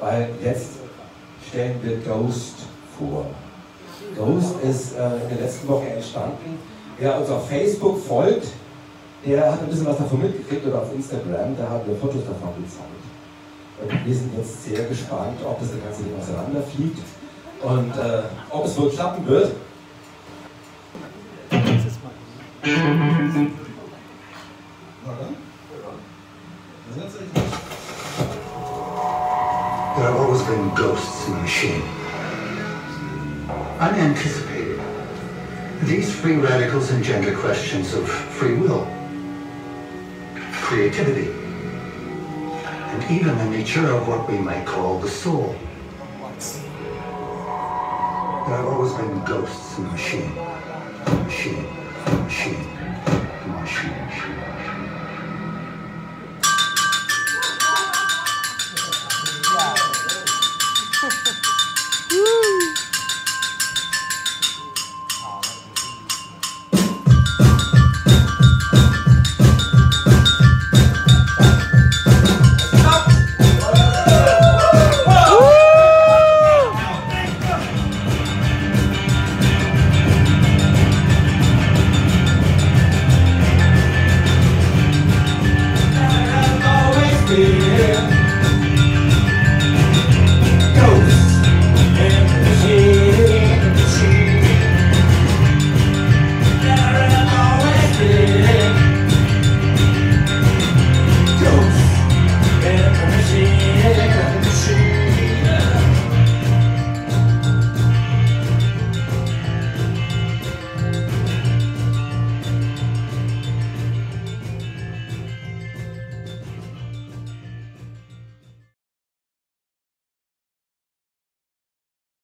weil jetzt stellen wir Ghost vor. Ghost ist in der letzten Woche entstanden. Wer uns auf Facebook folgt, der hat ein bisschen was davon mitgekriegt, oder auf Instagram, da haben wir Fotos davon gezeigt. Und wir sind jetzt sehr gespannt, ob das ganze Ding auseinanderfliegt und ob es wohl klappen wird. There have always been ghosts in the machine. Unanticipated. These free radicals engender questions of free will, creativity, and even the nature of what we might call the soul. There have always been ghosts in the machine.